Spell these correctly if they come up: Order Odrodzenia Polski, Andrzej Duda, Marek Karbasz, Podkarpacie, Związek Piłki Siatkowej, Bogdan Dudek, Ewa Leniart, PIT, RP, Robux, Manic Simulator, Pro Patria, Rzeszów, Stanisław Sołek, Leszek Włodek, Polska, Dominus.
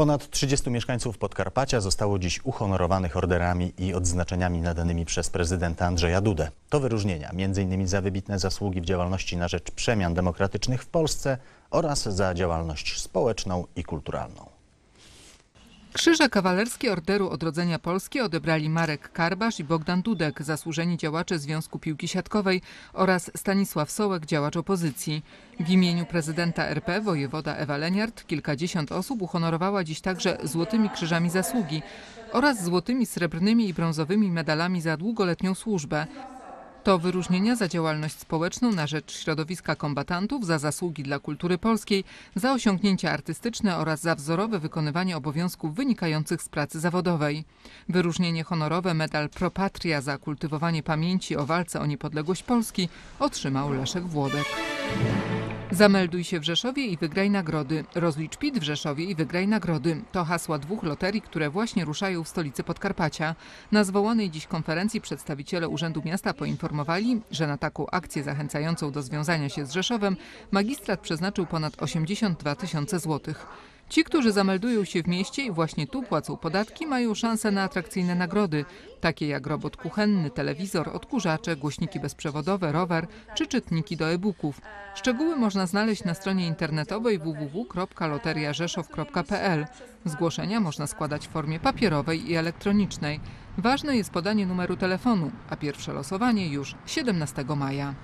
Ponad 30 mieszkańców Podkarpacia zostało dziś uhonorowanych orderami i odznaczeniami nadanymi przez prezydenta Andrzeja Dudę. To wyróżnienia m.in. za wybitne zasługi w działalności na rzecz przemian demokratycznych w Polsce oraz za działalność społeczną i kulturalną. Krzyże kawalerskie Orderu Odrodzenia Polski odebrali Marek Karbasz i Bogdan Dudek, zasłużeni działacze Związku Piłki Siatkowej, oraz Stanisław Sołek, działacz opozycji. W imieniu prezydenta RP wojewoda Ewa Leniart kilkadziesiąt osób uhonorowała dziś także Złotymi Krzyżami Zasługi oraz złotymi, srebrnymi i brązowymi medalami za długoletnią służbę. To wyróżnienia za działalność społeczną na rzecz środowiska kombatantów, za zasługi dla kultury polskiej, za osiągnięcia artystyczne oraz za wzorowe wykonywanie obowiązków wynikających z pracy zawodowej. Wyróżnienie honorowe, medal Pro Patria za kultywowanie pamięci o walce o niepodległość Polski, otrzymał Leszek Włodek. Zamelduj się w Rzeszowie i wygraj nagrody. Rozlicz PIT w Rzeszowie i wygraj nagrody. To hasła dwóch loterii, które właśnie ruszają w stolicy Podkarpacia. Na zwołanej dziś konferencji przedstawiciele Urzędu Miasta poinformowali, że na taką akcję zachęcającą do związania się z Rzeszowem magistrat przeznaczył ponad 82 000 złotych. Ci, którzy zameldują się w mieście i właśnie tu płacą podatki, mają szansę na atrakcyjne nagrody, takie jak robot kuchenny, telewizor, odkurzacze, głośniki bezprzewodowe, rower czy czytniki do e-booków. Szczegóły można znaleźć na stronie internetowej www.loteriarzeszów.pl. Zgłoszenia można składać w formie papierowej i elektronicznej. Ważne jest podanie numeru telefonu, a pierwsze losowanie już 17 maja.